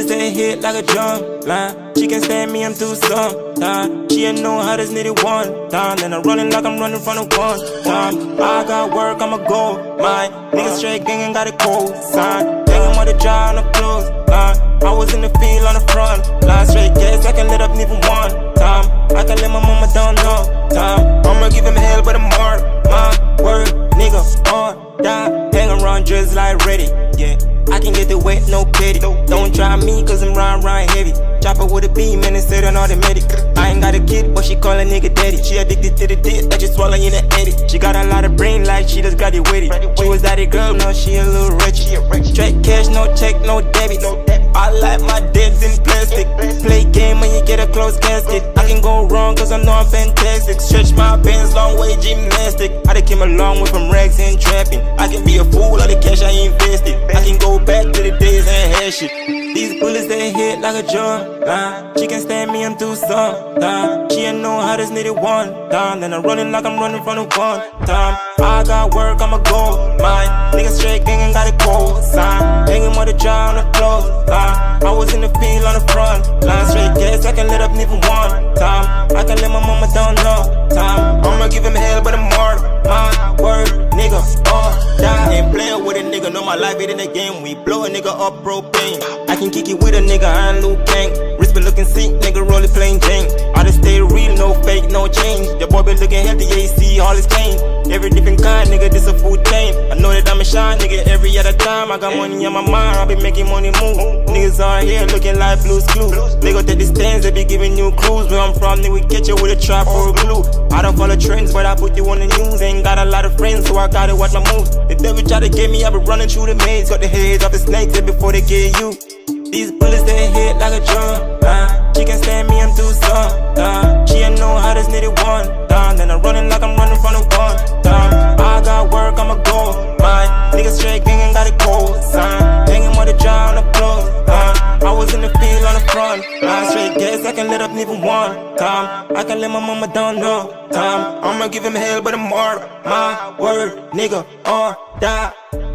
this that hit like a drum line. She can't stand me, I'm too sometime. She ain't know how this needed one time. And I'm running like I'm running from the one time. I got work, I'ma go mine. Niggas straight gangin', got a cold sign. Thinking what a job on the close line. I was in the field on the front line. Straight gas, I can lit up even one time. I can let my mama down no time. I'ma give him hell, but I'm hard. My word, nigga, on die. Hang around just like ready, yeah. I can get the weight, no pity. Don't try me, cause I'm round heavy. Chopper with a beam and instead on all the medic. I ain't got a kid, but she call a nigga daddy. She addicted to the dick, that you swallow in the edit. She got a lot of brain like she just graduated. She was that girl, now she a little wretched. Straight cash, no check, no debit. I like my debts in plastic. Play game when you get a closed casket. I can go wrong cause I know I'm fantastic. Stretch my bands, long way gymnastic. I done came a long way from rags and trapping. I can be a fool, all the cash I invested. I can go back to the days and had shit. These bullets they hit like a drum line. She can't stand me, I'm too sometime. She ain't know how this needed one time. And I'm running like I'm running from the one time. I got work, I'ma go mine. Niggas straight gangin', got a cold sign. Hangin' with a jaw on the close line. I was in the field on the front line. Straight gas, I can lit up even one time. I can let my mama down no time. I'ma give him hell, but I'm hard. My word, nigga, all die. Ain't playin' with a nigga, know my life ain't in the game. We blow a nigga up propane. I can kick it with a nigga, I ain't Liu Kang. Wrist be looking sick, nigga, roll it plain Jane. I just stay real, no fake, no change. The boy be looking healthy, yeah, he see all his cane. Every different kind, nigga, this a food chain. I know that I'm a shine, nigga, every other time. I got money on my mind, I be making money move. Niggas out here looking like Blue's Clues. They go take the stands, they be giving you clues. Where I'm from, nigga, we catch you with a trap or a glue. I don't follow trends, but I put you on the news. Ain't got a lot of friends, so I gotta watch my moves. The devil try to get me, I be running through the maze. Got the heads off the snakes, and before they get you. These bullets they hit like a drum line. She can't stand me, I'm too sometime. She ain't know how this needed one time. Then I'm running like I'm running from the one time. I got work, I'ma go mine. Niggas straight gangin', got a cold sign. Hangin' with a jaw on the close line. I was in the field on the front line. Straight gas, I can lit up even one time. I can let my mama down no time. I'ma give him hell, but I'm hard. My word, nigga, or die.